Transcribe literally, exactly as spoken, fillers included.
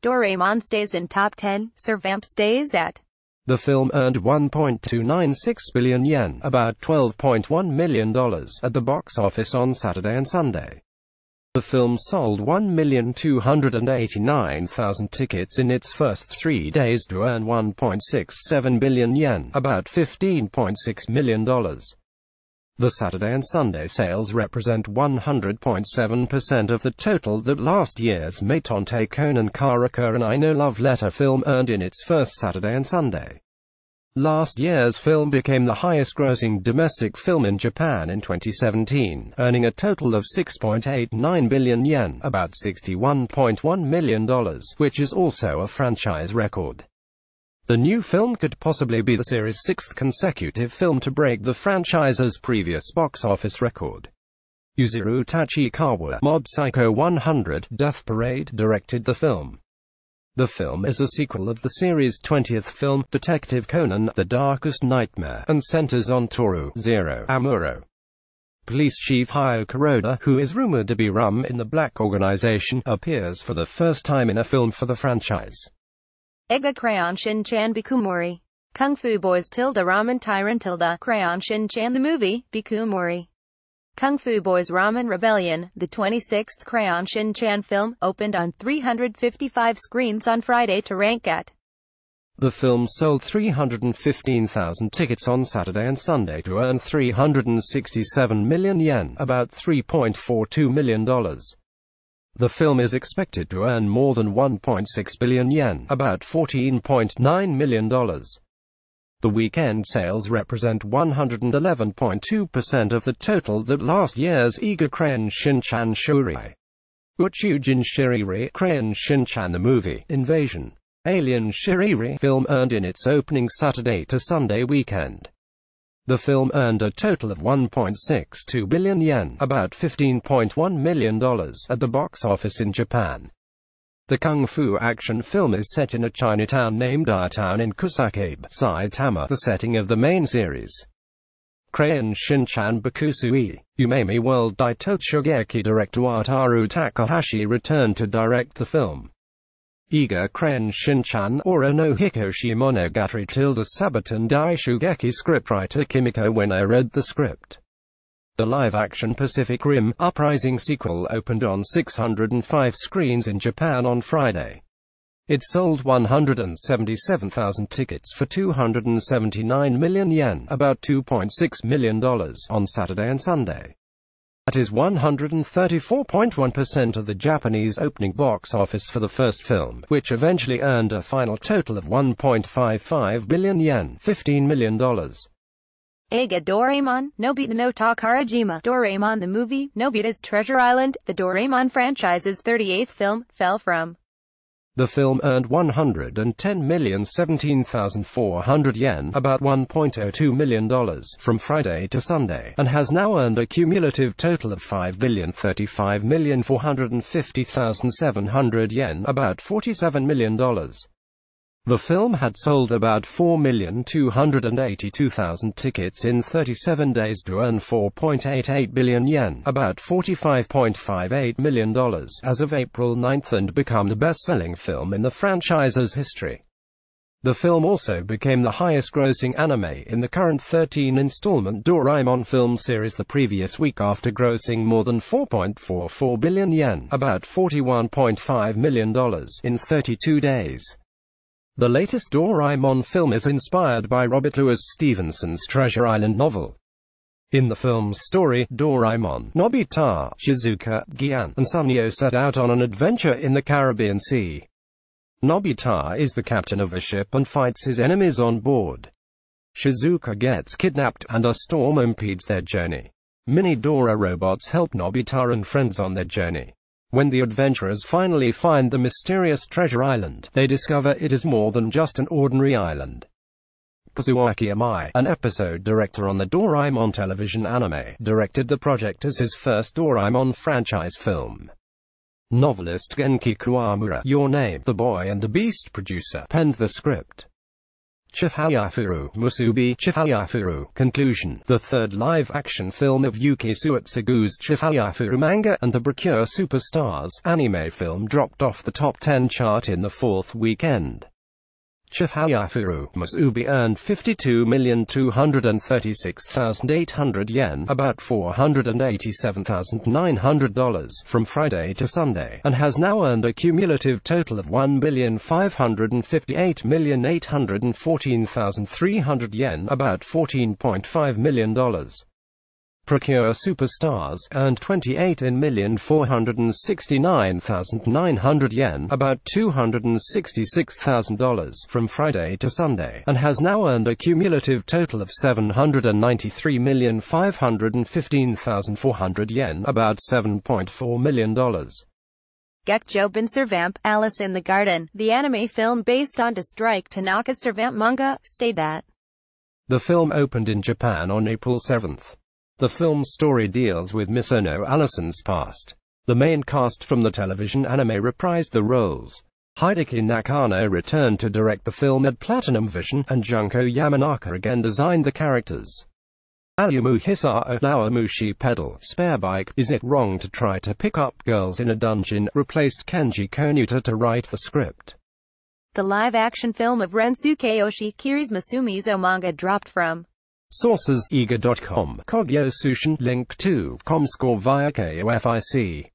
Doraemon stays in top ten, Servamp stays at. The film earned one point two nine six billion yen, about twelve point one million dollars, at the box office on Saturday and Sunday. The film sold one million two hundred eighty-nine thousand tickets in its first three days to earn one point six seven billion yen, about fifteen point six million dollars. The Saturday and Sunday sales represent one hundred point seven percent of the total that last year's Meitantei Conan Karakuri and I No Love Letter film earned in its first Saturday and Sunday. Last year's film became the highest-grossing domestic film in Japan in twenty seventeen, earning a total of six point eight nine billion yen, about sixty-one point one million dollars, which is also a franchise record. The new film could possibly be the series' sixth consecutive film to break the franchise's previous box office record. Yuzuru Tachikawa, Mob Psycho one hundred, Death Parade, directed the film. The film is a sequel of the series' twentieth film, Detective Conan, The Darkest Nightmare, and centers on Toru, Zero, Amuro. Police Chief Hayao Kuroda, who is rumored to be rum in the black organization, appears for the first time in a film for the franchise. Eiga Krayon Shinchan Bikumori. Kung Fu Boys tilde Ramen Tyrant tilde Krayon Shinchan The Movie, Bikumori. Kung Fu Boys Ramen Rebellion, the twenty-sixth Krayon Shinchan film, opened on three hundred fifty-five screens on Friday to rank at. The film sold three hundred fifteen thousand tickets on Saturday and Sunday to earn three hundred sixty-seven million yen, about three point four two million dollars. The film is expected to earn more than one point six billion yen, about fourteen point nine million dollars. The weekend sales represent one hundred eleven point two percent of the total that last year's Eiga Krayon Shinchan Shuri, Uchujin Shiriri, Krayon Shinchan The Movie, Invasion, Alien Shiriri film earned in its opening Saturday to Sunday weekend. The film earned a total of one point six two billion yen, about fifteen point one million dollars, at the box office in Japan. The kung fu action film is set in a Chinatown named Iatown in Kusakabe, Saitama, the setting of the main series. Krayon Shinchan Bakusui, Umemi World Daito Shogeki director Ataru Takahashi returned to direct the film. Eiga Krayon Shinchan Ora no Hikoshi Monogatari tilde Sabaton Dai Shugeki scriptwriter Kimiko. When I read the script. The live-action Pacific Rim, Uprising sequel opened on six hundred five screens in Japan on Friday. It sold one hundred seventy-seven thousand tickets for two hundred seventy-nine million yen, about two point six million dollars, on Saturday and Sunday. That is one hundred thirty-four point one percent of the Japanese opening box office for the first film, which eventually earned a final total of one point five five billion yen, fifteen million dollars. Eiga Doraemon, Nobita no Takarajima, Doraemon The Movie, Nobita's Treasure Island, the Doraemon franchise's thirty-eighth film, fell from. The film earned one hundred ten million seventeen thousand four hundred yen, about one point zero two million dollars, from Friday to Sunday, and has now earned a cumulative total of five billion thirty-five million four hundred fifty thousand seven hundred yen, about forty-seven million dollars. The film had sold about four million two hundred eighty-two thousand tickets in thirty-seven days to earn four point eight eight billion yen, about forty-five point five eight million dollars, as of April ninth, and become the best-selling film in the franchise's history. The film also became the highest-grossing anime in the current thirteen installment Doraemon film series the previous week, after grossing more than four point four four billion yen, about forty-one point five million dollars, in thirty-two days. The latest Doraemon film is inspired by Robert Louis Stevenson's Treasure Island novel. In the film's story, Doraemon, Nobita, Shizuka, Gian, and Suneo set out on an adventure in the Caribbean Sea. Nobita is the captain of a ship and fights his enemies on board. Shizuka gets kidnapped, and a storm impedes their journey. Mini Dora robots help Nobita and friends on their journey. When the adventurers finally find the mysterious treasure island, they discover it is more than just an ordinary island. Kazuaki Amai, an episode director on the Doraemon television anime, directed the project as his first Doraemon franchise film. Novelist Genki Kuamura, Your Name, The Boy and the Beast producer, penned the script. Chihayafuru Musubi Chihayafuru Conclusion, the third live-action film of Yuki Suetsugu's Chihayafuru manga, and the Precure Superstars anime film dropped off the top ten chart in the fourth weekend. Chihayafuru Musubi earned fifty-two million two hundred thirty-six thousand eight hundred yen, about four hundred eighty-seven thousand nine hundred dollars, from Friday to Sunday, and has now earned a cumulative total of one billion five hundred fifty-eight million eight hundred fourteen thousand three hundred yen, about fourteen point five million dollars. Precure Superstars earned twenty-eight million four hundred sixty-nine thousand nine hundred yen, about two hundred sixty-six thousand dollars, from Friday to Sunday, and has now earned a cumulative total of seven hundred ninety-three million five hundred fifteen thousand four hundred yen, about seven point four million dollars. Gekjoubin Servamp, Alice in the Garden, the anime film based on Strike Tanaka's Servamp manga, stayed at. The film opened in Japan on April seventh. The film's story deals with Miss Ono Allison's past. The main cast from the television anime reprised the roles. Hideki Nakano returned to direct the film at Platinum Vision, and Junko Yamanaka again designed the characters. Ayumu Hisao Naomushi Pedal, Spare Bike, Is It Wrong to Try to Pick Up Girls in a Dungeon, replaced Kenji Konuta to write the script. The live-action film of Rensuke Oshikiri's Masumizo manga dropped from. Sources: eiga dot com, Kogyo Sushin, link to, Comscore via K O F I C.